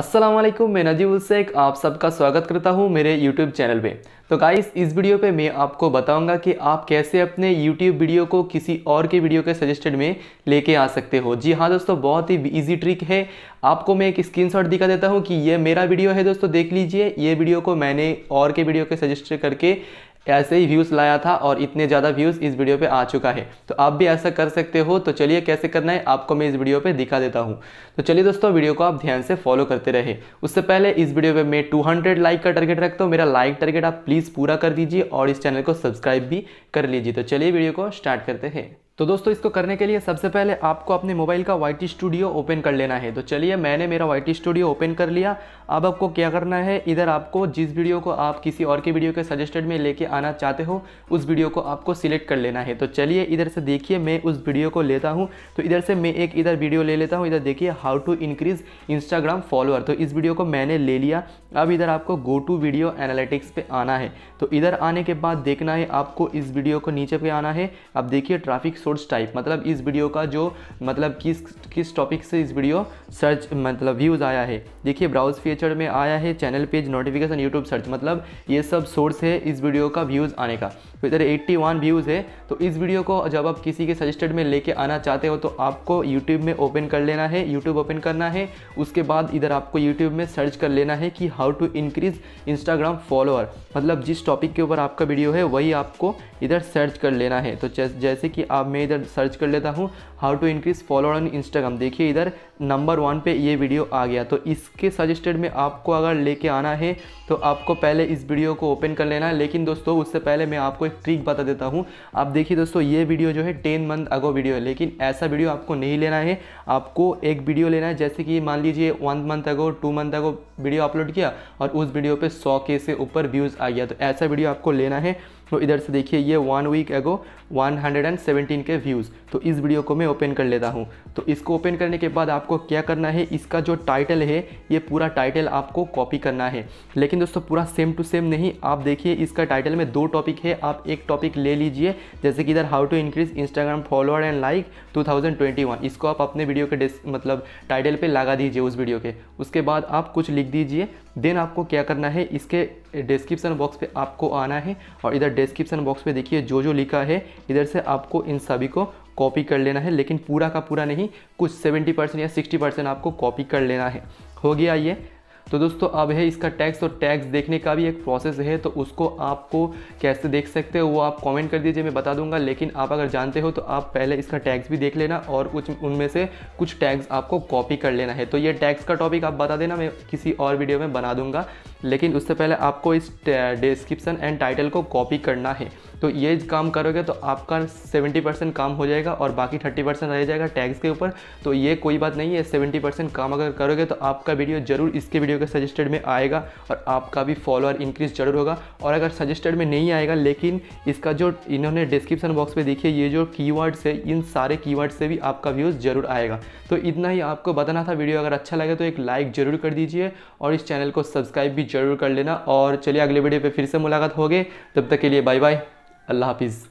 अस्सलाम वालेकुम, मैं नजीबुल शेख आप सबका स्वागत करता हूं मेरे YouTube चैनल पे। तो गाइस, इस वीडियो पे मैं आपको बताऊंगा कि आप कैसे अपने YouTube वीडियो को किसी और के वीडियो के सजेस्टेड में लेके आ सकते हो। जी हाँ दोस्तों, बहुत ही इजी ट्रिक है। आपको मैं एक स्क्रीनशॉट दिखा देता हूं कि ये मेरा वीडियो है दोस्तों, देख लीजिए। ये वीडियो को मैंने और के वीडियो के सजेस्ट करके ऐसे ही व्यूज़ लाया था और इतने ज़्यादा व्यूज़ इस वीडियो पे आ चुका है। तो आप भी ऐसा कर सकते हो। तो चलिए, कैसे करना है आपको मैं इस वीडियो पे दिखा देता हूँ। तो चलिए दोस्तों, वीडियो को आप ध्यान से फॉलो करते रहे। उससे पहले इस वीडियो पे मैं 200 लाइक का टारगेट रखता हूँ। मेरा लाइक टारगेट आप प्लीज़ पूरा कर दीजिए और इस चैनल को सब्सक्राइब भी कर लीजिए। तो चलिए वीडियो को स्टार्ट करते हैं। तो दोस्तों, इसको करने के लिए सबसे पहले आपको अपने मोबाइल का YT स्टूडियो ओपन कर लेना है। तो चलिए, मैंने मेरा YT स्टूडियो ओपन कर लिया। अब आपको क्या करना है, इधर आपको जिस वीडियो को आप किसी और के वीडियो के सजेस्टेड में लेके आना चाहते हो उस वीडियो को आपको सिलेक्ट कर लेना है। तो चलिए, इधर से देखिए मैं उस वीडियो को लेता हूँ। तो इधर से मैं एक इधर वीडियो ले लेता हूँ। इधर देखिए, how to increase Instagram follower. तो इस वीडियो को मैंने ले लिया। अब इधर आपको गो टू वीडियो एनालिटिक्स पे आना है। तो इधर आने के बाद देखना है आपको, इस वीडियो को नीचे पे आना है। अब देखिए, ट्रैफिक सोर्स टाइप, मतलब इस वीडियो का जो मतलब किस टॉपिक से इस वीडियो सर्च मतलब व्यूज़ आया है। देखिए, ब्राउज फीचर में आया है, channel page, notification, YouTube search, मतलब ये सब सोर्स है इस वीडियो का व्यूज़ आने का। तो इधर 81 व्यूज़ है। तो इस वीडियो को जब आप किसी के सजेस्टेड में लेके आना चाहते हो तो आपको यूट्यूब में ओपन कर लेना है। यूट्यूब ओपन करना है, उसके बाद इधर आपको यूट्यूब में सर्च कर लेना है कि how to increase Instagram follower, मतलब जिस टॉपिक के ऊपर आपका वीडियो है वही आपको इधर सर्च कर लेना है। तो जैसे कि आप मैं इधर सर्च कर लेता हूँ how to increase follower on Instagram. देखिए, इधर नंबर 1 पे ये वीडियो आ गया। तो इसके सजेस्टेड में आपको अगर लेके आना है तो आपको पहले इस वीडियो को ओपन कर लेना है। लेकिन दोस्तों, उससे पहले मैं आपको एक ट्रिक बता देता हूँ। आप देखिए दोस्तों, ये वीडियो जो है 10 मंथ अगो वीडियो है, लेकिन ऐसा वीडियो आपको नहीं लेना है। आपको एक वीडियो लेना है, जैसे कि मान लीजिए 1 month ago, 2 month ago video upload किया और उस वीडियो पर 100K से ऊपर व्यूज़ आ गया। तो ऐसा वीडियो आपको लेना है। तो इधर से देखिए, ये 1 वीक एगो 117K व्यूज़। तो इस वीडियो को मैं ओपन कर लेता हूँ। तो इसको ओपन करने के बाद आपको क्या करना है, इसका जो टाइटल है ये पूरा टाइटल आपको कॉपी करना है। लेकिन दोस्तों, पूरा सेम टू सेम नहीं। आप देखिए, इसका टाइटल में 2 टॉपिक है, आप एक टॉपिक ले लीजिए। जैसे कि इधर how to increase Instagram follower and like 2021, इसको आप अपने वीडियो के मतलब टाइटल पर लगा दीजिए उस वीडियो के। उसके बाद आप कुछ लिख दीजिए। देन आपको क्या करना है, इसके डिस्क्रिप्शन बॉक्स पे आपको आना है और इधर डिस्क्रिप्शन बॉक्स पे देखिए जो जो लिखा है इधर से आपको इन सभी को कॉपी कर लेना है। लेकिन पूरा का पूरा नहीं, कुछ 70% या 60% आपको कॉपी कर लेना है। हो गया ये। तो दोस्तों, अब है इसका टैग्स। और टैग्स देखने का भी एक प्रोसेस है, तो उसको आपको कैसे देख सकते हो वो आप कमेंट कर दीजिए, मैं बता दूंगा। लेकिन आप अगर जानते हो तो आप पहले इसका टैग्स भी देख लेना और कुछ उनमें से कुछ टैग्स आपको कॉपी कर लेना है। तो ये टैग्स का टॉपिक आप बता देना, मैं किसी और वीडियो में बना दूंगा। लेकिन उससे पहले आपको इस डिस्क्रिप्शन एंड टाइटल को कॉपी करना है। तो ये काम करोगे तो आपका 70% काम हो जाएगा और बाकी 30% रह जाएगा टैग्स के ऊपर। तो ये कोई बात नहीं है, 70% काम अगर करोगे तो आपका वीडियो ज़रूर इसके वीडियो के सजेस्टेड में आएगा और आपका भी फॉलोअर इंक्रीज ज़रूर होगा। और अगर सजेस्टेड में नहीं आएगा, लेकिन इसका जो इन्होंने डिस्क्रिप्शन बॉक्स पे देखिए ये जो कीवर्ड्स है, इन सारे कीवर्ड से भी आपका व्यूज़ ज़रूर आएगा। तो इतना ही आपको बताना था। वीडियो अगर अच्छा लगे तो एक लाइक ज़रूर कर दीजिए और इस चैनल को सब्सक्राइब भी ज़रूर कर लेना। और चलिए, अगले वीडियो पर फिर से मुलाकात होगी। तब तक के लिए बाय बाय, अल्लाह हाफिज़।